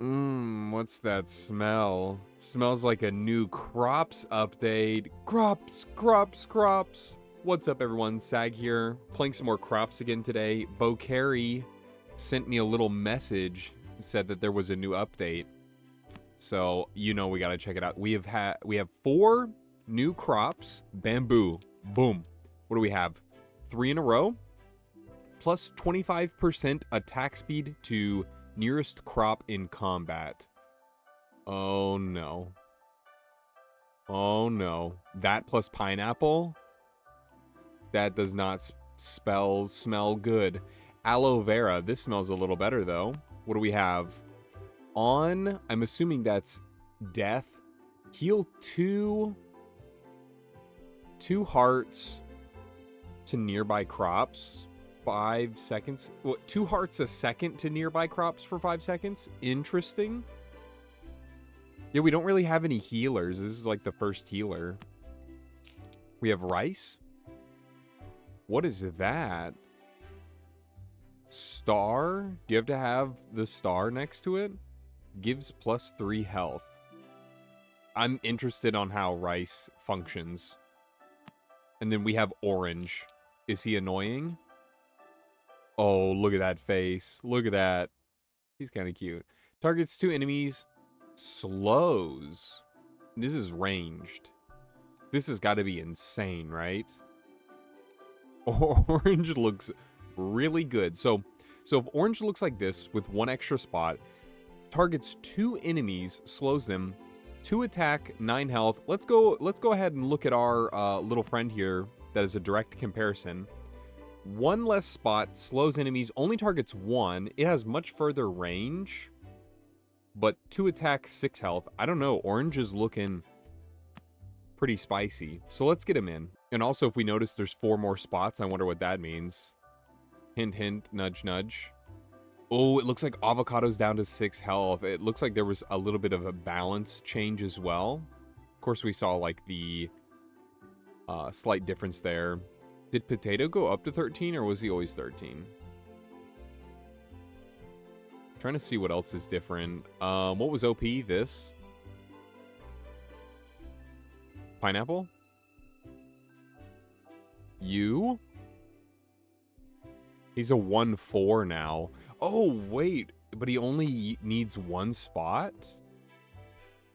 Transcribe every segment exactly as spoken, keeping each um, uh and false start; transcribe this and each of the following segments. Mmm, what's that smell? It smells like a new Crops update. Crops, Crops, Crops. What's up, everyone? Sag here, playing some more Crops again today. Bokari sent me a little message, said that there was a new update. So, you know we gotta check it out. We have had we have four new crops. Bamboo. Boom. What do we have? Three in a row. Plus twenty-five percent attack speed to nearest crop in combat. Oh no. Oh no. That plus pineapple? That does not spell smell good. Aloe vera. This smells a little better though. What do we have? On, I'm assuming that's death. Heal two, two hearts to nearby crops, five seconds. Well, two hearts a second to nearby crops for five seconds. Interesting. Yeah, we don't really have any healers. This is like the first healer. We have rice. What is that? Star? Do you have to have the star next to it? Gives plus three health. I'm interested on how rice functions. And then we have orange. Is he annoying? Oh, look at that face. Look at that. He's kind of cute. Targets two enemies. Slows. This is ranged. This has got to be insane, right? Orange looks really good. So, so if orange looks like this with one extra spot, targets two enemies, slows them, two attack, nine health. Let's go, let's go ahead and look at our uh, little friend here that is a direct comparison. One less spot, slows enemies, only targets one. It has much further range, but two attack, six health. I don't know, orange is looking pretty spicy. So let's get him in. And also if we notice there's four more spots, I wonder what that means. Hint, hint, nudge, nudge. Oh, it looks like avocado's down to six health. It looks like there was a little bit of a balance change as well. Of course, we saw like the uh, slight difference there. Did potato go up to thirteen or was he always thirteen? I'm trying to see what else is different. Um, what was O P? This? Pineapple? You? He's a one four now. Oh, wait. But he only needs one spot?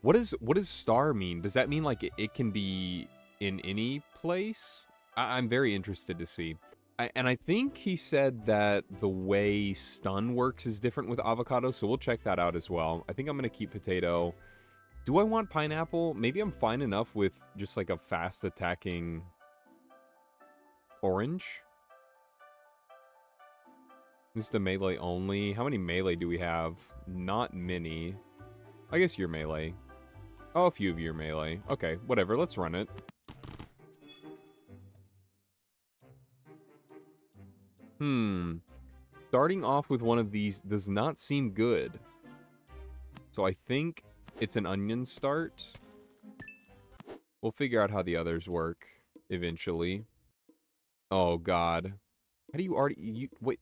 What is, what does star mean? Does that mean, like, it, it can be in any place? I, I'm very interested to see. I, and I think he said that the way stun works is different with avocado, so we'll check that out as well. I think I'm going to keep potato. Do I want pineapple? Maybe I'm fine enough with just, like, a fast-attacking orange. This is the melee only. How many melee do we have? Not many. I guess you're melee. Oh, a few of you are melee. Okay, whatever. Let's run it. Hmm. Starting off with one of these does not seem good. So I think it's an onion start. We'll figure out how the others work eventually. Oh, God. How do you already... You, wait...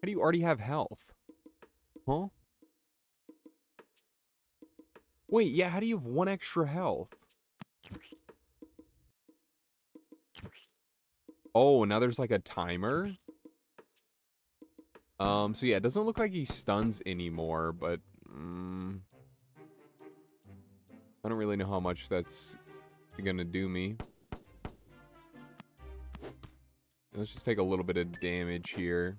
How do you already have health? Huh? Wait, yeah, how do you have one extra health? Oh, now there's like a timer? Um, so yeah, it doesn't look like he stuns anymore, but... Um, I don't really know how much that's gonna do me. Let's just take a little bit of damage here.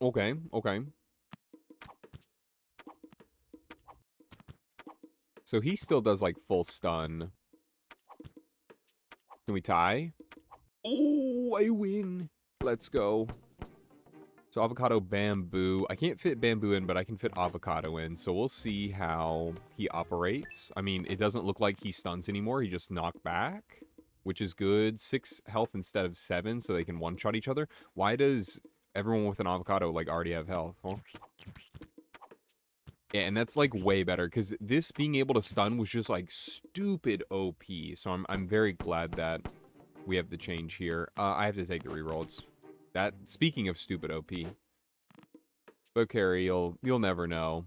Okay, okay. So he still does, like, full stun. Can we tie? Oh, I win. Let's go. So avocado, bamboo. I can't fit bamboo in, but I can fit avocado in. So we'll see how he operates. I mean, it doesn't look like he stuns anymore. He just knocked back, which is good. Six health instead of seven, so they can one-shot each other. Why does... Everyone with an avocado, like, already have health, huh? Yeah, and that's, like, way better, because this being able to stun was just, like, stupid O P. So I'm, I'm very glad that we have the change here. Uh, I have to take the rerolls. That, speaking of stupid O P, Bokari, you'll you'll never know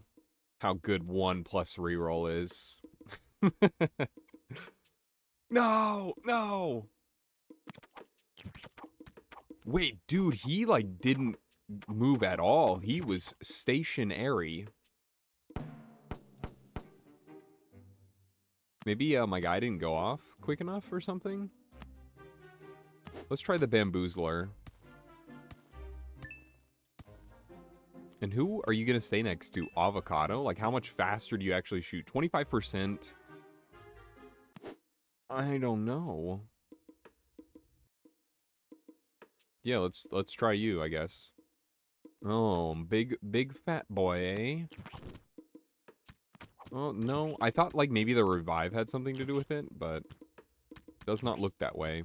how good one plus reroll is. No, no. Wait, dude, he like didn't move at all. He was stationary. Maybe uh, my guy didn't go off quick enough or something. Let's try the bamboozler. And who are you going to stay next to? Avocado? Like, how much faster do you actually shoot? twenty-five percent? I don't know. Yeah, let's let's try you, I guess. Oh, big, big fat boy, eh? Oh, no. I thought, like, maybe the revive had something to do with it, but it does not look that way.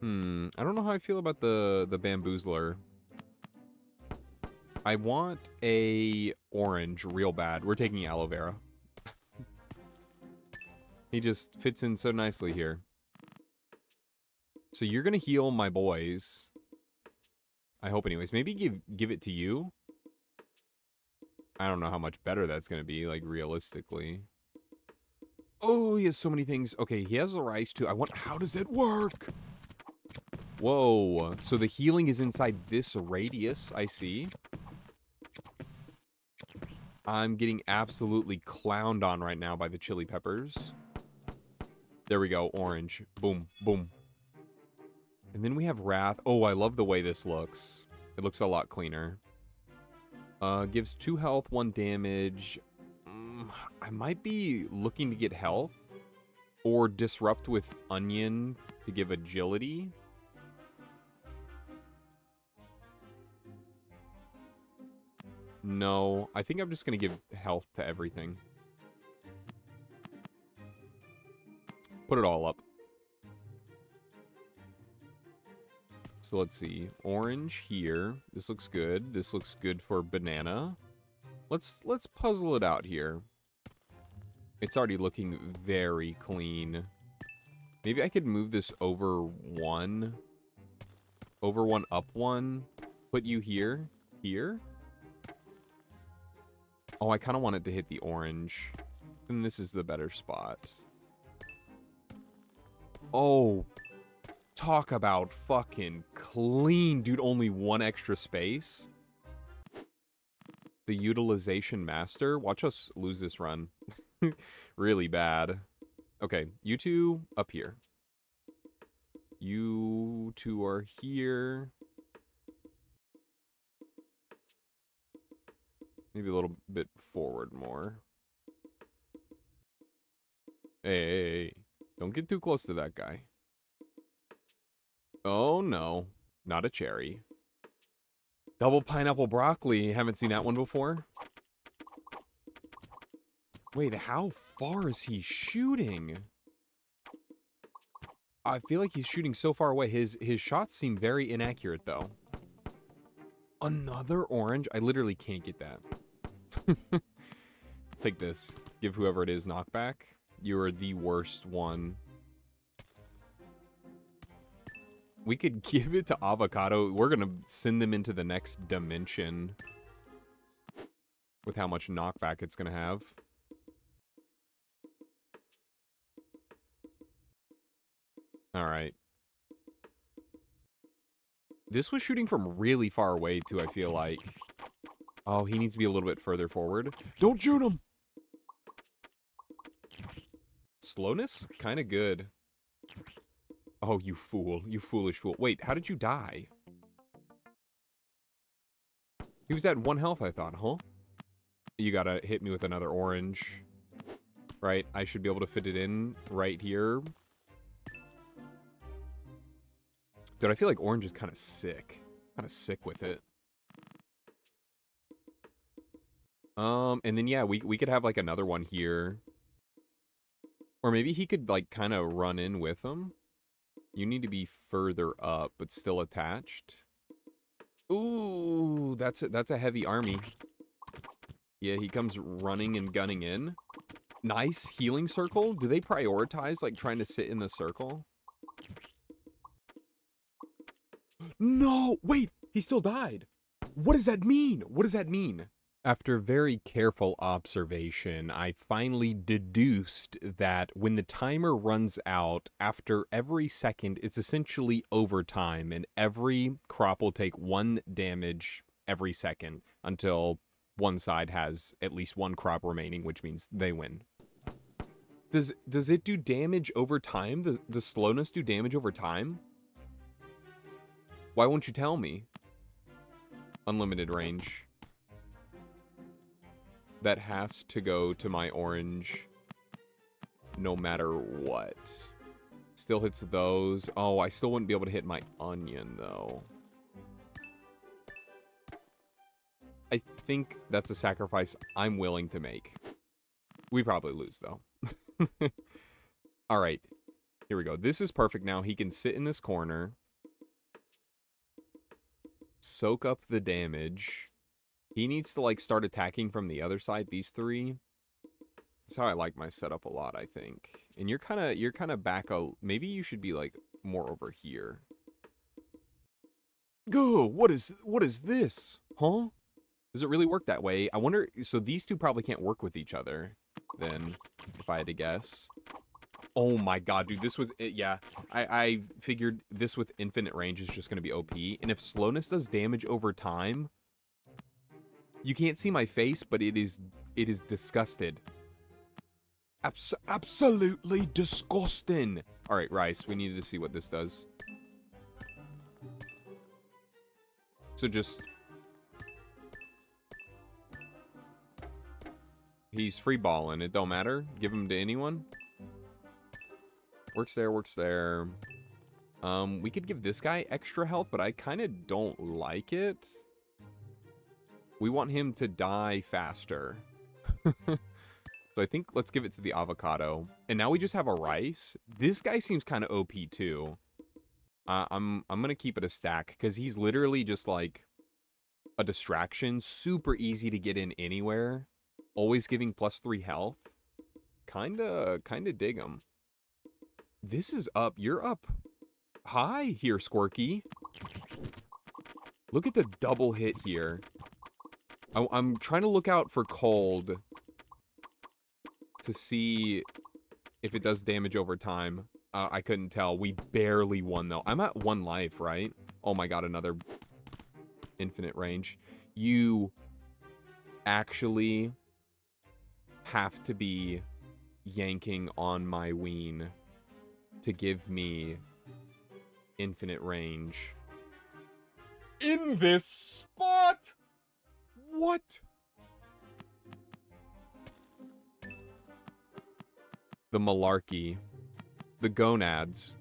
Hmm, I don't know how I feel about the, the bamboozler. I want a orange real bad. We're taking aloe vera. He just fits in so nicely here. So you're gonna heal my boys. I hope anyways. Maybe give give it to you. I don't know how much better that's gonna be, like, realistically. Oh, he has so many things. Okay, he has the rice too. I want, how does it work? Whoa, so the healing is inside this radius, I see. I'm getting absolutely clowned on right now by the chili peppers. There we go, orange. Boom, boom. And then we have Wrath. Oh, I love the way this looks. It looks a lot cleaner. Uh, gives two health, one damage. Mm, I might be looking to get health. Or disrupt with onion to give agility. No, I think I'm just going to give health to everything. Put it all up. So let's see. Orange here. This looks good. This looks good for banana. Let's let's puzzle it out here. It's already looking very clean. Maybe I could move this over one. Over one, up one. Put you here. Here. Oh, I kind of want it to hit the orange. And this is the better spot. Oh, talk about fucking clean, dude. Only one extra space. The utilization master. Watch us lose this run. Really bad. Okay, you two up here. You two are here. Maybe a little bit forward more. Hey, hey, hey, don't get too close to that guy. Oh, no. Not a cherry. Double pineapple broccoli. Haven't seen that one before. Wait, how far is he shooting? I feel like he's shooting so far away. His, his shots seem very inaccurate, though. Another orange? I literally can't get that. Take this. Give whoever it is knockback. You are the worst one. We could give it to Avocado. We're going to send them into the next dimension. With how much knockback it's going to have. Alright. This was shooting from really far away, too, I feel like. Oh, he needs to be a little bit further forward. Don't shoot him! Slowness? Kind of good. Oh, you fool. You foolish fool. Wait, how did you die? He was at one health, I thought, huh? You gotta hit me with another orange. Right? I should be able to fit it in right here. Dude, I feel like orange is kind of sick. Kind of sick with it. Um, and then, yeah, we, we could have, like, another one here. Or maybe he could, like, kind of run in with them. You need to be further up, but still attached. Ooh, that's a, that's a heavy army. Yeah, he comes running and gunning in. Nice healing circle. Do they prioritize, like, trying to sit in the circle? No, wait, he still died. What does that mean? What does that mean? After very careful observation, I finally deduced that when the timer runs out, after every second, it's essentially overtime, and every crop will take one damage every second until one side has at least one crop remaining, which means they win. Does does it do damage over time? Does the slowness do damage over time? Why won't you tell me? Unlimited range. That has to go to my orange no matter what. Still hits those. Oh, I still wouldn't be able to hit my onion, though. I think that's a sacrifice I'm willing to make. We probably lose, though. All right. Here we go. This is perfect now. He can sit in this corner. Soak up the damage. He needs to, like, start attacking from the other side, these three. That's how I like my setup a lot, I think. And you're kind of you're kind of back a... Maybe you should be, like, more over here. Go! What is, what is this? Huh? Does it really work that way? I wonder... So these two probably can't work with each other, then, if I had to guess. Oh, my God, dude. This was... It, yeah. I, I figured this with infinite range is just going to be O P. And if slowness does damage over time... You can't see my face, but it is it is disgusted. Abs absolutely disgusting. All right, Rice, we needed to see what this does. So just... He's free balling. It don't matter. Give him to anyone. Works there, works there. Um, we could give this guy extra health, but I kind of don't like it. We want him to die faster. So I think let's give it to the avocado. And now we just have a rice. This guy seems kind of O P too. Uh, I'm I'm going to keep it a stack because he's literally just like a distraction. Super easy to get in anywhere. Always giving plus three health. Kind of kind of dig him. This is up. You're up high here, Squirky. Look at the double hit here. I'm trying to look out for cold to see if it does damage over time. Uh, I couldn't tell. We barely won, though. I'm at one life, right? Oh, my God. Another infinite range. You actually have to be yanking on my ween to give me infinite range. In this spot... What? The malarkey. The gonads.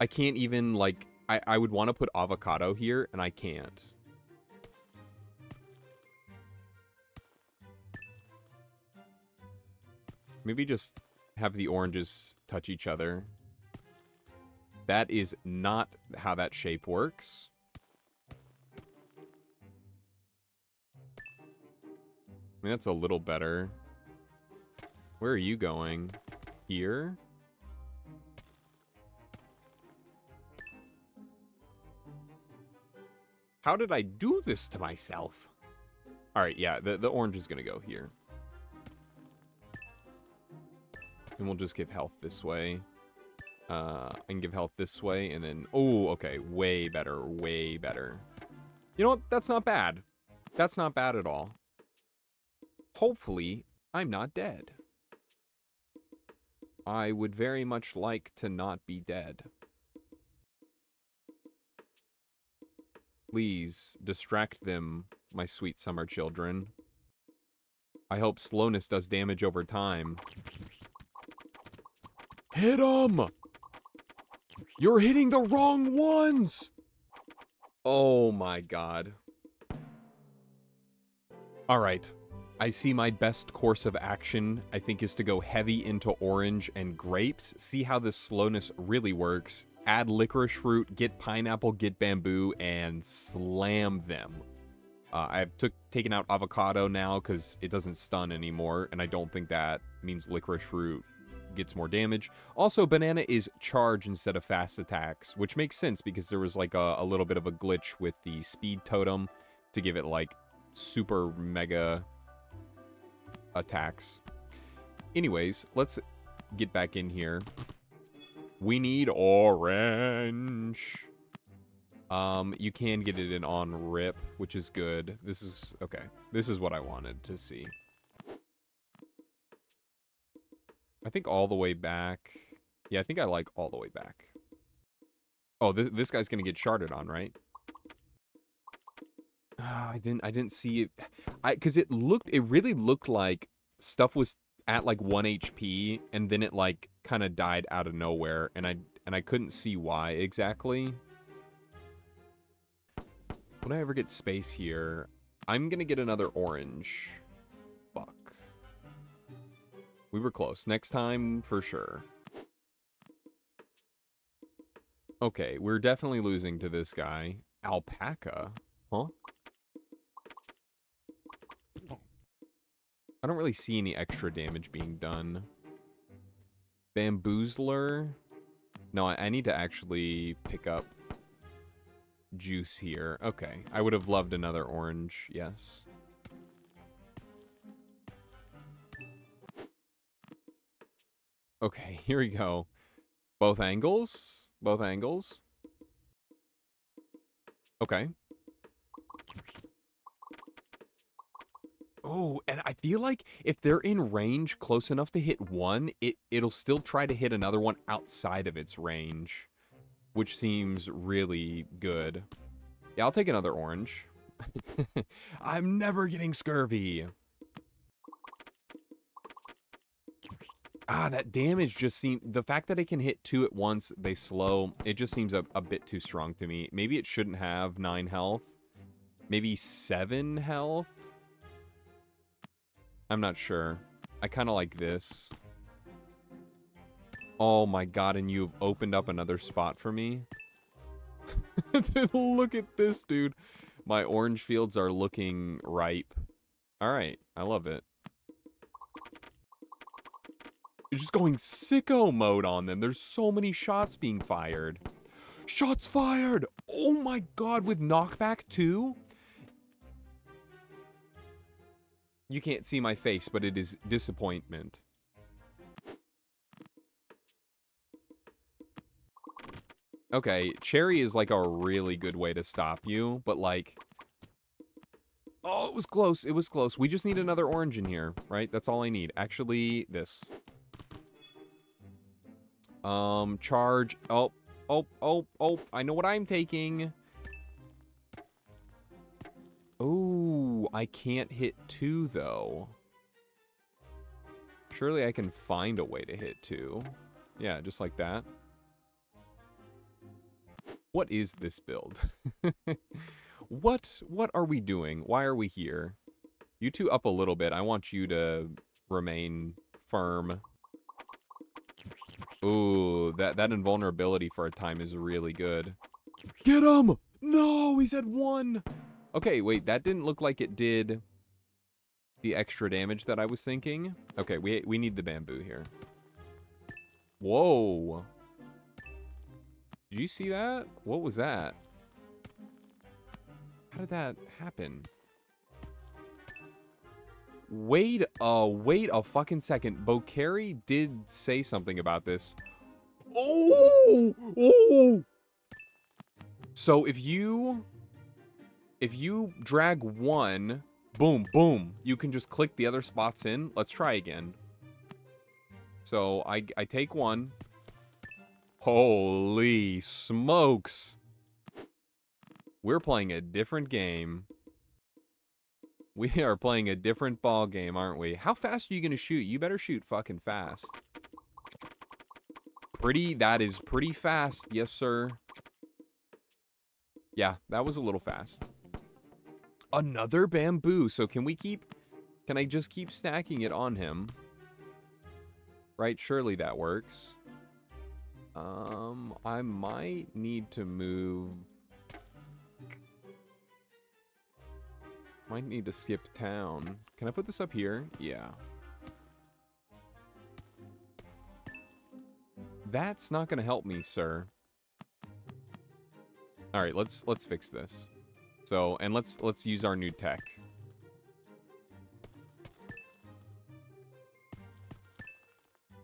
I can't even, like... I, I would want to put avocado here, and I can't. Maybe just have the oranges touch each other. That is not how that shape works. I mean, that's a little better. Where are you going? Here? How did I do this to myself? All right, yeah, the, the orange is going to go here. And we'll just give health this way. Uh, I can give health this way, and then... Oh, okay, way better, way better. You know what? That's not bad. That's not bad at all. Hopefully, I'm not dead. I would very much like to not be dead. Please distract them, my sweet summer children. I hope slowness does damage over time. Hit 'em! You're hitting the wrong ones! Oh my God. All right. I see my best course of action, I think, is to go heavy into orange and grapes, see how this slowness really works, add licorice fruit, get pineapple, get bamboo, and slam them. Uh, I've took, taken out avocado now because it doesn't stun anymore, and I don't think that means licorice fruit gets more damage. Also, Banana is charge instead of fast attacks, which makes sense because there was like a, a little bit of a glitch with the speed totem to give it like super mega attacks. Anyways, let's get back in here. We need orange. Um, you can get it in on rip, which is good. This is, okay. This is what I wanted to see. I think all the way back. Yeah, I think I like all the way back. Oh, this this guy's gonna get sharded on, right? Oh, I didn't I didn't see it. I because it looked it really looked like stuff was at like one H P and then it like kind of died out of nowhere, and I and I couldn't see why exactly. When I ever get space here, I'm gonna get another orange. We were close. Next time, for sure. Okay, we're definitely losing to this guy. Alpaca? Huh? I don't really see any extra damage being done. Bamboozler? No, I, I need to actually pick up juice here. Okay, I would have loved another orange, yes. Okay, here we go. Both angles? Both angles. Okay. Oh, and I feel like if they're in range close enough to hit one, it, it'll still try to hit another one outside of its range, which seems really good. Yeah, I'll take another orange. I'm never getting scurvy. Ah, that damage just seemed... The fact that it can hit two at once, they slow, it just seems a, a bit too strong to me. Maybe it shouldn't have nine health. Maybe seven health? I'm not sure. I kind of like this. Oh my god, and you've opened up another spot for me. Look at this, dude. My orange fields are looking ripe. Alright, I love it. You're just going sicko mode on them. There's so many shots being fired. Shots fired! Oh my god, with knockback too? You can't see my face, but it is disappointment. Okay, Cherry is like a really good way to stop you, but like... Oh, it was close, it was close. We just need another orange in here, right? That's all I need. Actually, this. Um, charge. Oh, oh, oh, oh. I know what I'm taking. Oh, I can't hit two, though. Surely I can find a way to hit two. Yeah, just like that. What is this build? What, what are we doing? Why are we here? You two up a little bit. I want you to remain firm. Ooh, that, that invulnerability for a time is really good. Get him! No, he's at one! Okay, wait, that didn't look like it did the extra damage that I was thinking. Okay, we, we need the bamboo here. Whoa. Did you see that? What was that? How did that happen? Wait a, wait a fucking second. Bokari did say something about this. Oh! Oh! So if you... If you drag one, boom, boom, you can just click the other spots in. Let's try again. So I, I take one. Holy smokes. We're playing a different game. We are playing a different ball game, aren't we? How fast are you going to shoot? You better shoot fucking fast. Pretty, that is pretty fast. Yes, sir. Yeah, that was a little fast. Another bamboo. So can we keep, can I just keep stacking it on him? Right, surely that works. Um, I might need to move... Might need to skip town. Can I put this up here? Yeah. That's not going to help me, sir. All right, let's let's fix this. So, and let's let's use our new tech.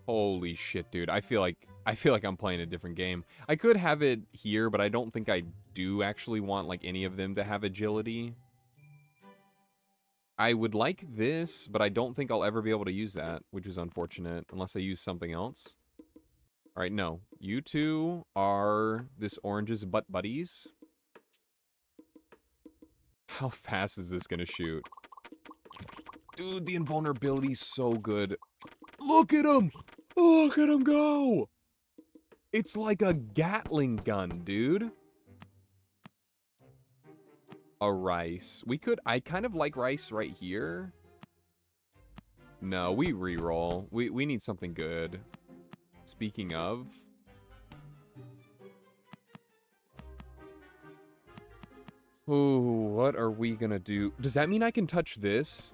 Holy shit, dude. I feel like I feel like I'm playing a different game. I could have it here, but I don't think I do actually want like any of them to have agility. I would like this, but I don't think I'll ever be able to use that, which is unfortunate, unless I use something else. All right, no. You two are this orange's butt buddies. How fast is this gonna shoot? Dude, the invulnerability's so good. Look at him! Look at him go! It's like a Gatling gun, dude. A rice. We could... I kind of like rice right here. No, we reroll. We, we need something good. Speaking of... Ooh, what are we gonna do? Does that mean I can touch this?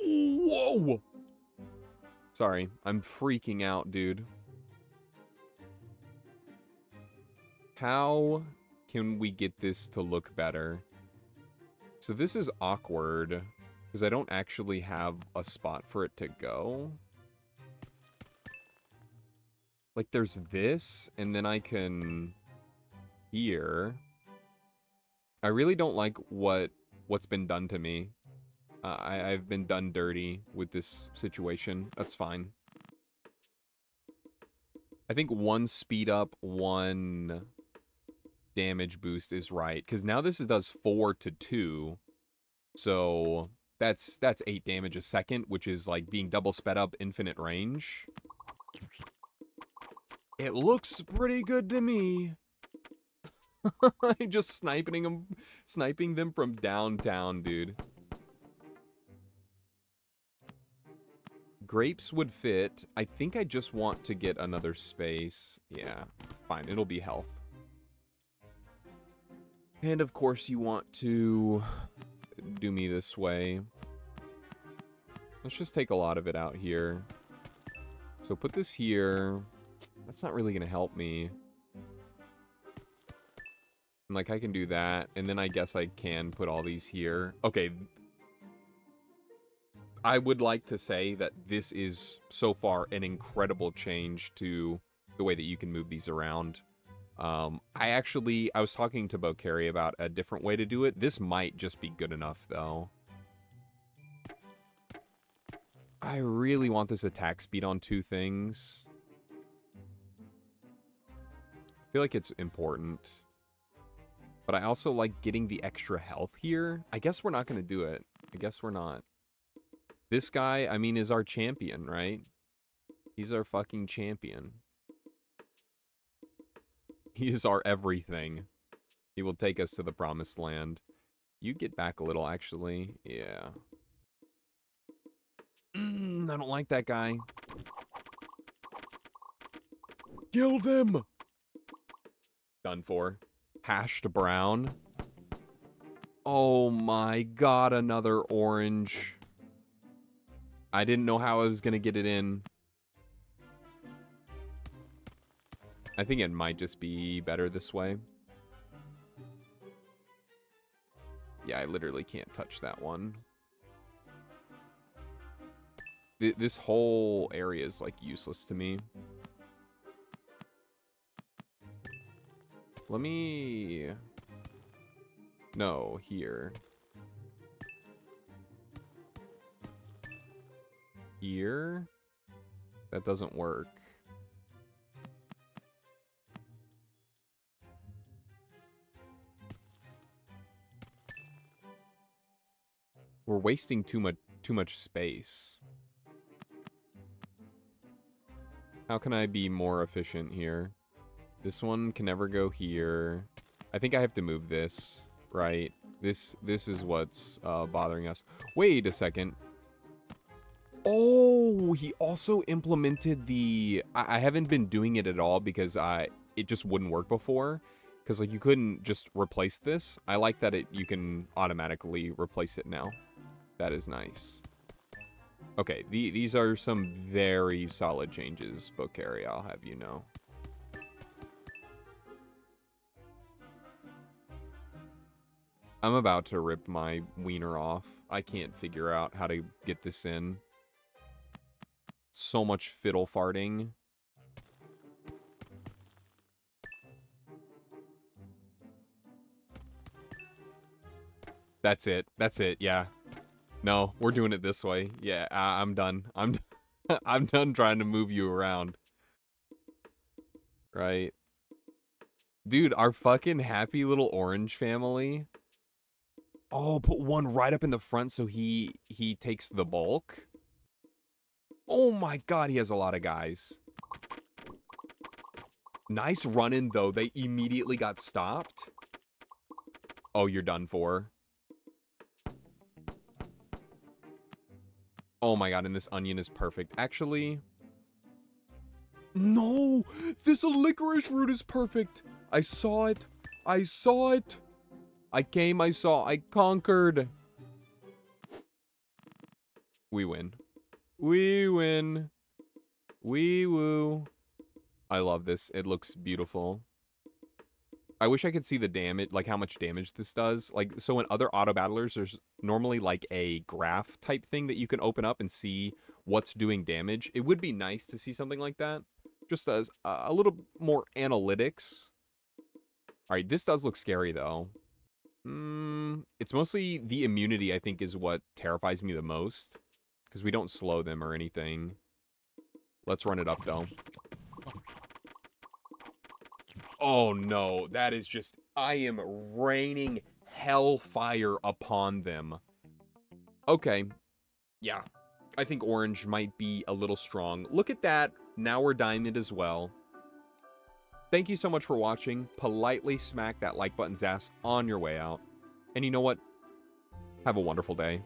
Whoa! Sorry, I'm freaking out, dude. How can we get this to look better? So this is awkward, because I don't actually have a spot for it to go. Like, there's this, and then I can... Here. I really don't like what, what's been done to me. Uh, I, I've been done dirty with this situation. That's fine. I think one speed up, one damage boost is right. Because now this does four to two. So that's that's eight damage a second, which is like being double sped up, infinite range. It looks pretty good to me. I'm just sniping them, sniping them from downtown, dude. Grapes would fit. I think I just want to get another space. Yeah, fine. It'll be health. And of course you want to do me this way. Let's just take a lot of it out here. So put this here. That's not really going to help me. And like I can do that. And then I guess I can put all these here. Okay. I would like to say that this is, so far, an incredible change to the way that you can move these around. Um, I actually, I was talking to Bokari about a different way to do it. This might just be good enough, though. I really want this attack speed on two things. I feel like it's important. But I also like getting the extra health here. I guess we're not going to do it. I guess we're not. This guy, I mean, is our champion, right? He's our fucking champion. He is our everything. He will take us to the promised land. You get back a little, actually. Yeah. Mm, I don't like that guy. Kill them! Done for. Hashed brown. Oh my god, another orange. I didn't know how I was going to get it in. I think it might just be better this way. Yeah, I literally can't touch that one. Th- this whole area is, like, useless to me. Let me... No, here. Here? That doesn't work. We're wasting too much too much space. How can I be more efficient here? This one can never go here. I think I have to move this, right? This this is what's uh, bothering us. Wait a second. Oh, he also implemented the... I, I haven't been doing it at all because I it just wouldn't work before. Because, like, you couldn't just replace this. I like that it you can automatically replace it now. That is nice. Okay, the, these are some very solid changes, Bokari, I'll have you know. I'm about to rip my wiener off. I can't figure out how to get this in. So much fiddle farting. That's it. That's it. Yeah. No, we're doing it this way. Yeah, I I'm done. I'm d I'm done trying to move you around. Right. Dude, our fucking happy little orange family. Oh, put one right up in the front so he he takes the bulk. Oh my god, he has a lot of guys. Nice run-in, though. They immediately got stopped. Oh, you're done for. Oh my god, and this onion is perfect. Actually... No! This licorice root is perfect! I saw it! I saw it! I came, I saw, I conquered! We win. We win. We woo. I love this. It looks beautiful. I wish I could see the damage, like how much damage this does. Like, so in other auto battlers, there's normally like a graph type thing that you can open up and see what's doing damage. It would be nice to see something like that. Just as uh, a little more analytics. All right, this does look scary though. Mm, it's mostly the immunity, I think, is what terrifies me the most. Because we don't slow them or anything. Let's run it up though. Oh no, that is just, I am raining hellfire upon them. Okay, yeah, I think orange might be a little strong. Look at that, now we're diamond as well. Thank you so much for watching. Politely smack that like button's ass on your way out. And you know what? Have a wonderful day.